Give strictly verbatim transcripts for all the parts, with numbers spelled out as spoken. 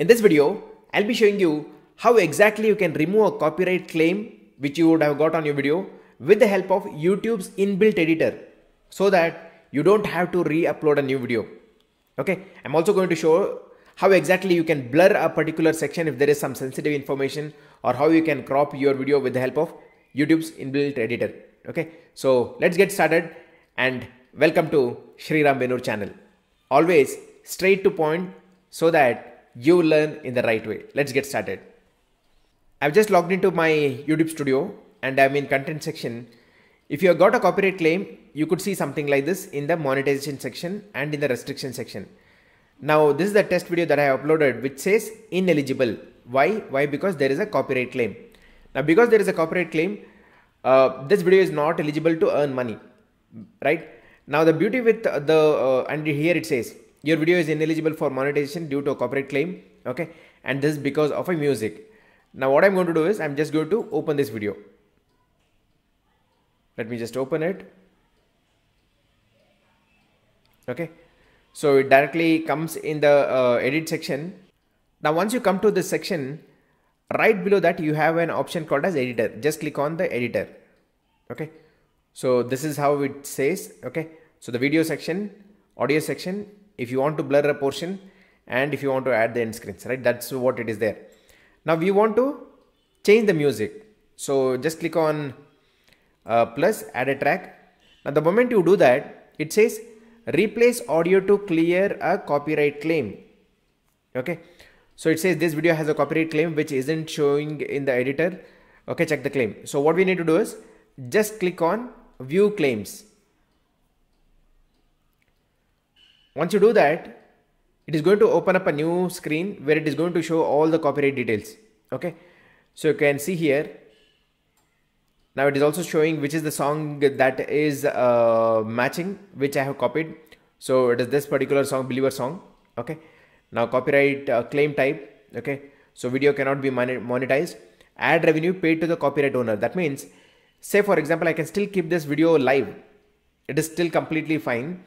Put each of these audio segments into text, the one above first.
In this video, I'll be showing you how exactly you can remove a copyright claim which you would have got on your video with the help of YouTube's inbuilt editor, so that you don't have to re-upload a new video. Okay, I'm also going to show how exactly you can blur a particular section if there is some sensitive information, or how you can crop your video with the help of YouTube's inbuilt editor. Okay, so let's get started, and welcome to Sriram Benur channel. Always straight to point so that you learn in the right way. Let's get started. I've just logged into my YouTube studio and I'm in content section. If you have got a copyright claim, you could see something like this in the monetization section and in the restriction section. Now this is the test video that I uploaded which says ineligible. Why? Why? Because there is a copyright claim. Now because there is a copyright claim, uh, this video is not eligible to earn money, right? Now the beauty with the, uh, and here it says, your video is ineligible for monetization due to a copyright claim, okay? And this is because of a music. Now what I'm going to do is, I'm just going to open this video. Let me just open it. Okay, so it directly comes in the uh, edit section. Now once you come to this section, right below that you have an option called as editor. Just click on the editor, okay? So this is how it says, okay? So the video section, audio section, if you want to blur a portion, and if you want to add the end screens, right? That's what it is there. Now we want to change the music. So just click on uh, plus, add a track. Now the moment you do that, it says replace audio to clear a copyright claim. Okay. So it says this video has a copyright claim which isn't showing in the editor. Okay, check the claim. So what we need to do is just click on view claims. Once you do that, it is going to open up a new screen where it is going to show all the copyright details. Okay. So you can see here. Now it is also showing which is the song that is uh, matching, which I have copied. So it is this particular song, Believer song. Okay. Now copyright uh, claim type. Okay. So video cannot be monetized. Ad revenue paid to the copyright owner. That means, say for example, I can still keep this video live. It is still completely fine.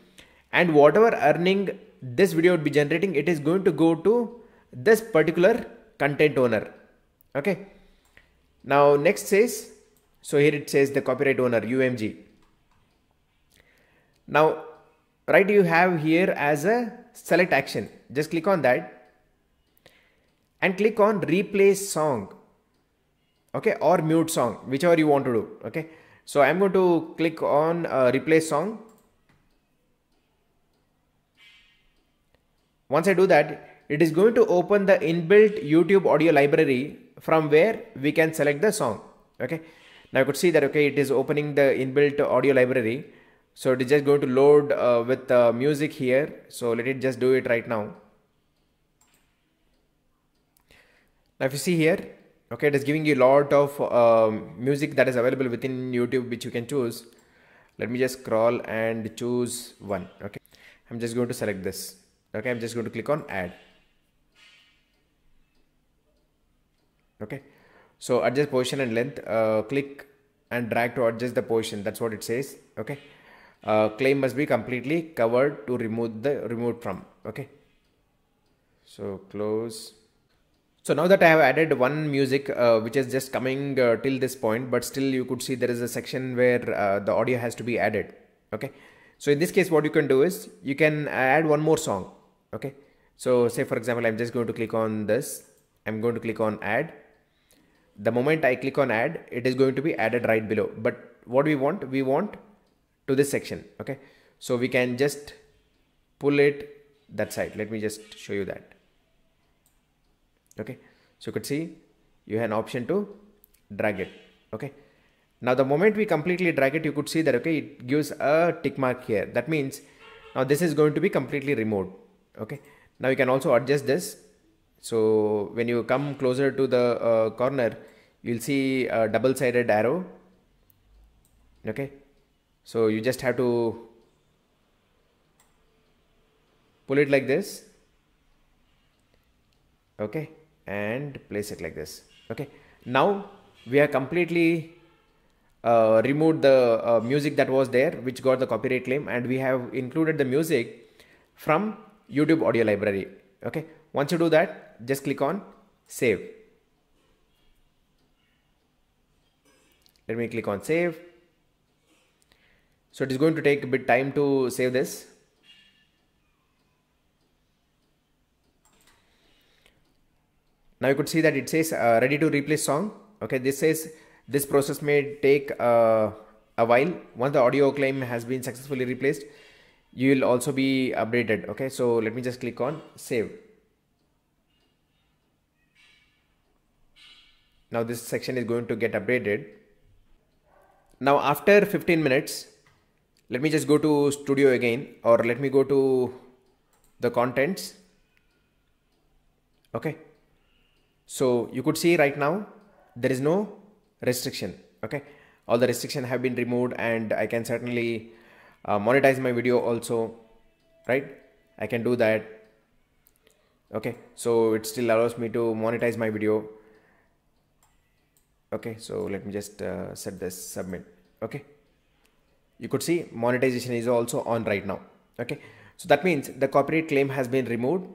And whatever earning this video would be generating, it is going to go to this particular content owner. Okay. Now next says, so here it says the copyright owner, U M G. Now, right, you have here as a select action. Just click on that and click on replace song. Okay. Or mute song, whichever you want to do. Okay. So I'm going to click on uh, replace song. Once I do that, it is going to open the inbuilt YouTube audio library from where we can select the song. Okay. Now you could see that, okay, it is opening the inbuilt audio library. So it is just going to load uh, with uh, music here. So let it just do it right now. Now if you see here, okay, it is giving you a lot of um, music that is available within YouTube, which you can choose. Let me just scroll and choose one. Okay. I'm just going to select this. Okay, I'm just going to click on add. Okay, so adjust position and length, uh, click and drag to adjust the position. That's what it says. Okay, uh, claim must be completely covered to remove the removed from. Okay, so close. So now that I have added one music, uh, which is just coming uh, till this point, but still you could see there is a section where uh, the audio has to be added. Okay, so in this case, what you can do is you can add one more song. Okay, so say for example, I'm just going to click on this. I'm going to click on add. The moment I click on add, it is going to be added right below. But what we want, we want to this section. Okay, so we can just pull it that side. Let me just show you that. Okay, so you could see you have an option to drag it. Okay, now the moment we completely drag it, you could see that, okay, it gives a tick mark here. That means now this is going to be completely removed. Okay, now you can also adjust this. So when you come closer to the uh, corner, you'll see a double-sided arrow. Okay, so you just have to pull it like this. Okay, and place it like this. Okay, now we are completely Uh, removed the uh, music that was there, which got the copyright claim, and we have included the music from YouTube audio library. Okay, Once you do that, just click on save. Let me click on save. So it is going to take a bit time to save this. Now you could see that it says uh, ready to replay song. Okay, this says this process may take uh, a while. Once the audio claim has been successfully replaced, you will also be updated. Okay, so let me just click on save. Now this section is going to get updated. Now after fifteen minutes, let me just go to studio again, or let me go to the contents. Okay. So you could see right now, there is no restriction. Okay. All the restrictions have been removed, and I can certainly uh, monetize my video also, right? I can do that. Okay. So it still allows me to monetize my video. Okay. So let me just uh, set this submit. Okay. You could see monetization is also on right now. Okay. So that means the copyright claim has been removed.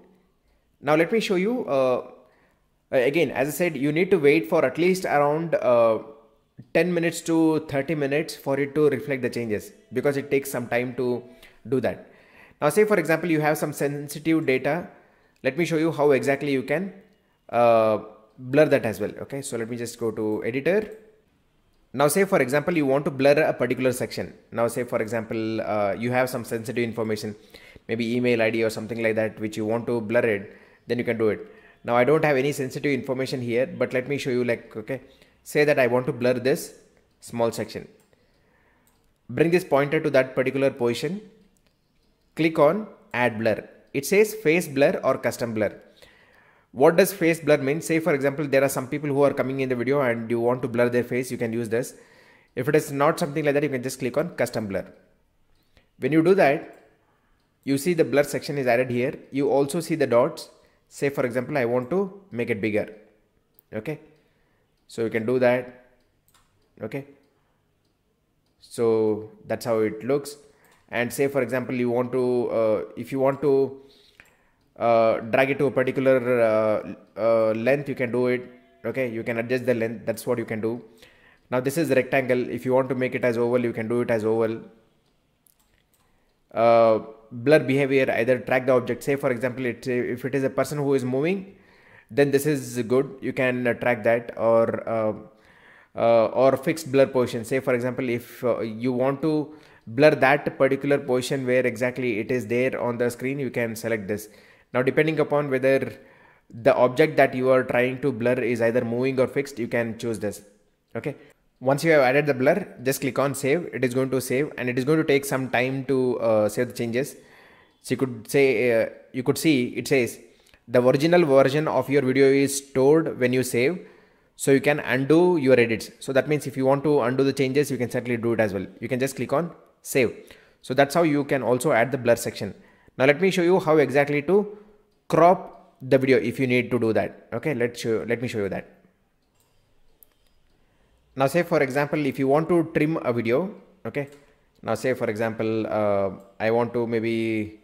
Now let me show you, uh, again, as I said, you need to wait for at least around uh, ten minutes to thirty minutes for it to reflect the changes, because it takes some time to do that. Now say for example, you have some sensitive data. Let me show you how exactly you can uh, blur that as well. Okay. So let me just go to editor. Now say for example, you want to blur a particular section. Now say for example, uh, you have some sensitive information, maybe email I D or something like that, which you want to blur it, then you can do it. Now I don't have any sensitive information here, but let me show you, like, okay, say that I want to blur this small section. Bring this pointer to that particular position. Click on add blur. It says face blur or custom blur. What does face blur mean? Say for example, there are some people who are coming in the video and you want to blur their face, you can use this. If it is not something like that, you can just click on custom blur. When you do that, you see the blur section is added here. You also see the dots. Say for example, I want to make it bigger. Okay. So you can do that. Okay. So that's how it looks. And say for example, you want to, uh, if you want to uh, drag it to a particular uh, uh, length, you can do it. Okay. You can adjust the length. That's what you can do. Now this is rectangle. If you want to make it as oval, you can do it as oval. Uh, blur behavior, either track the object. Say for example, it, if it is a person who is moving, then this is good. You can track that, or uh, uh, or fix blur position. Say for example, if uh, you want to blur that particular position where exactly it is there on the screen, you can select this. Now depending upon whether the object that you are trying to blur is either moving or fixed, you can choose this. Okay. Once you have added the blur, just click on save. It is going to save, and it is going to take some time to uh, save the changes. So you could say, uh, you could see it says the original version of your video is stored when you save, so you can undo your edits. So that means if you want to undo the changes, you can certainly do it as well. You can just click on save. So that's how you can also add the blur section. Now let me show you how exactly to crop the video if you need to do that. Okay, let's show, let me show you that. Now say for example, if you want to trim a video, okay. Now say for example, uh, I want to maybe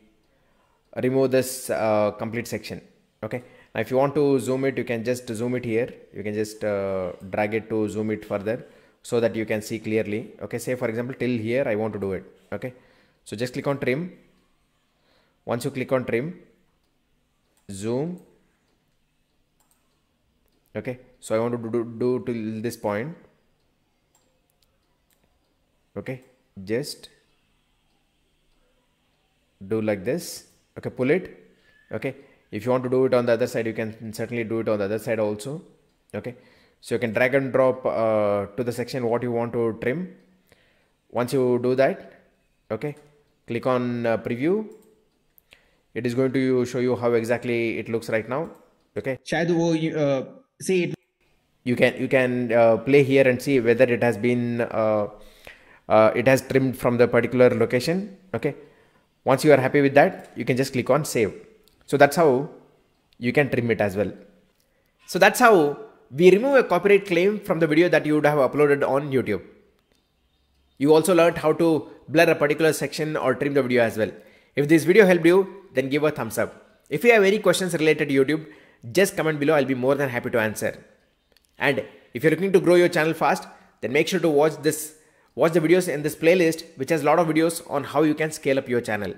remove this uh, complete section. Okay. Now if you want to zoom it, you can just zoom it here. You can just uh, drag it to zoom it further so that you can see clearly. Okay. Say for example, till here, I want to do it. Okay. So just click on trim. Once you click on trim, zoom. Okay. So I want to do, do, do till this point. Okay, just do like this. Okay, pull it. Okay, if you want to do it on the other side, you can certainly do it on the other side also. Okay, so you can drag and drop uh, to the section what you want to trim. Once you do that, okay, click on uh, preview. It is going to show you how exactly it looks right now. Okay. Uh, see it. You can you can uh, play here and see whether it has been uh, Uh, it has trimmed from the particular location. Okay. Once you are happy with that, you can just click on save. So that's how you can trim it as well. So that's how we remove a copyright claim from the video that you would have uploaded on YouTube. You also learned how to blur a particular section or trim the video as well. If this video helped you, then give a thumbs up. If you have any questions related to YouTube, just comment below. I'll be more than happy to answer. And if you're looking to grow your channel fast, then make sure to watch this, watch the videos in this playlist, which has a lot of videos on how you can scale up your channel.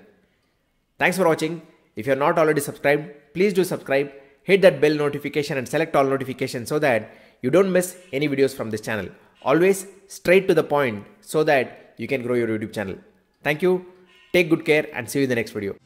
Thanks for watching. If you're not already subscribed, please do subscribe, hit that bell notification and select all notifications so that you don't miss any videos from this channel. Always straight to the point so that you can grow your YouTube channel. Thank you. Take good care and see you in the next video.